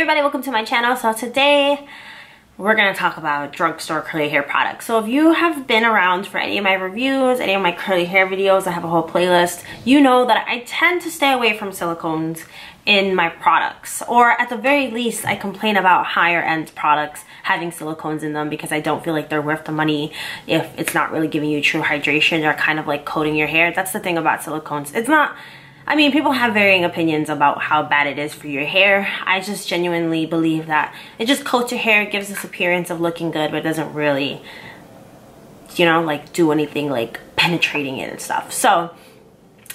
Everybody, welcome to my channel. So today we're gonna talk about drugstore curly hair products. So if you have been around for any of my reviews, any of my curly hair videos, I have a whole playlist. You know that I tend to stay away from silicones in my products, or at the very least I complain about higher end products having silicones in them because I don't feel like they're worth the money if it's not really giving you true hydration or kind of like coating your hair. That's the thing about silicones. It's not, I mean, people have varying opinions about how bad it is for your hair. I just genuinely believe that it just coats your hair, it gives this appearance of looking good, but it doesn't really, you know, like do anything like penetrating it and stuff. So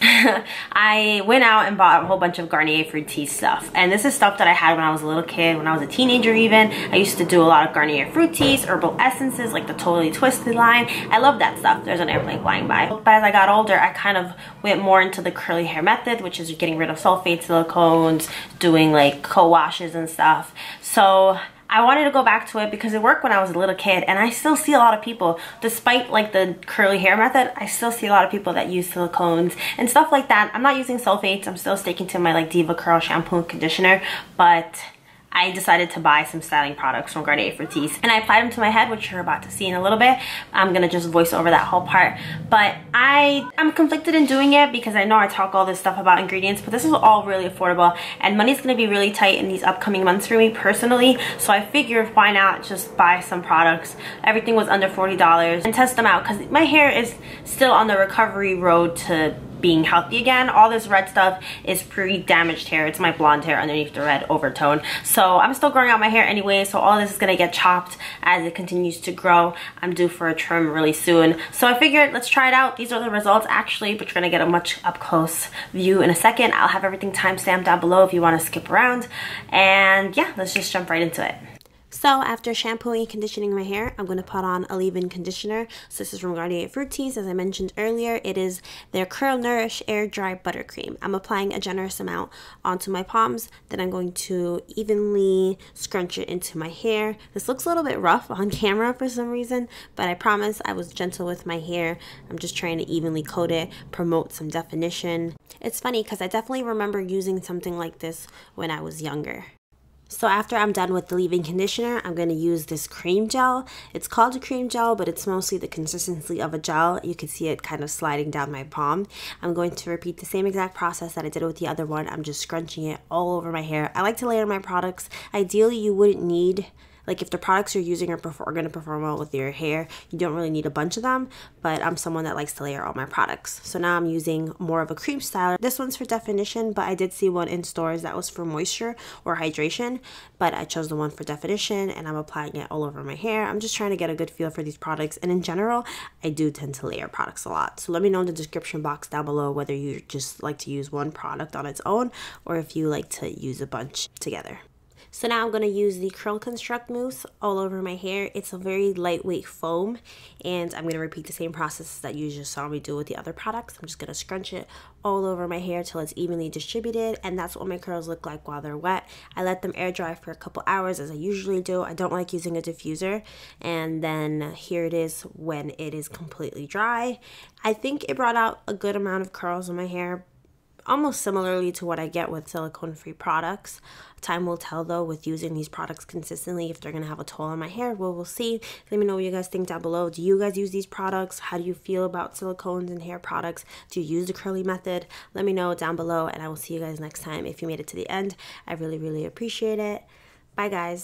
I went out and bought a whole bunch of Garnier Fructis stuff. And this is stuff that I had when I was a little kid, when I was a teenager even. I used to do a lot of Garnier Fructis, Herbal Essences, like the Totally Twisted line. I love that stuff. There's an airplane flying by. But as I got older, I kind of went more into the curly hair method, which is getting rid of sulfates, silicones, doing like co-washes and stuff. So I wanted to go back to it because it worked when I was a little kid, and I still see a lot of people, despite like the curly hair method, I still see a lot of people that use silicones and stuff like that. I'm not using sulfates. I'm still sticking to my like DivaCurl shampoo and conditioner, but I decided to buy some styling products from Garnier Fructis, and I applied them to my head, which you're about to see in a little bit. I'm gonna just voice over that whole part, but I'm conflicted in doing it because I know I talk all this stuff about ingredients, but this is all really affordable, and money's gonna be really tight in these upcoming months for me personally, so I figured why not just buy some products. Everything was under $40 and test them out because my hair is still on the recovery road to being healthy again. All this red stuff is pre-damaged hair. It's my blonde hair underneath the red overtone. So I'm still growing out my hair anyway, so all this is gonna get chopped as it continues to grow. I'm due for a trim really soon. So I figured let's try it out. These are the results actually, but you're gonna get a much up close view in a second. I'll have everything timestamped down below if you wanna skip around. And yeah, let's just jump right into it. So after shampooing and conditioning my hair, I'm going to put on a leave-in conditioner. So this is from Garnier Fructis. As I mentioned earlier, it is their Curl Nourish Air Dry Buttercream. I'm applying a generous amount onto my palms. Then I'm going to evenly scrunch it into my hair. This looks a little bit rough on camera for some reason, but I promise I was gentle with my hair. I'm just trying to evenly coat it, promote some definition. It's funny because I definitely remember using something like this when I was younger. So after I'm done with the leave-in conditioner, I'm going to use this cream gel. It's called a cream gel, but it's mostly the consistency of a gel. You can see it kind of sliding down my palm. I'm going to repeat the same exact process that I did with the other one. I'm just scrunching it all over my hair. I like to layer my products. Ideally, you wouldn't need, like if the products you're using are going to perform well with your hair, you don't really need a bunch of them, but I'm someone that likes to layer all my products. So now I'm using more of a cream styler. This one's for definition, but I did see one in stores that was for moisture or hydration, but I chose the one for definition, and I'm applying it all over my hair. I'm just trying to get a good feel for these products, and in general, I do tend to layer products a lot. So let me know in the description box down below whether you just like to use one product on its own or if you like to use a bunch together. So now I'm going to use the Curl Construct mousse all over my hair. It's a very lightweight foam, and I'm going to repeat the same process that you just saw me do with the other products. I'm just going to scrunch it all over my hair till it's evenly distributed, and that's what my curls look like while they're wet. I let them air dry for a couple hours as I usually do. I don't like using a diffuser, and then here it is when it is completely dry. I think it brought out a good amount of curls in my hair, almost similarly to what I get with silicone-free products. Time will tell though with using these products consistently if they're gonna have a toll on my hair. Well, we'll see. Let me know what you guys think down below. Do you guys use these products? How do you feel about silicones and hair products? Do you use the curly method? Let me know down below, and I will see you guys next time. If you made it to the end, I really, really appreciate it. Bye, guys.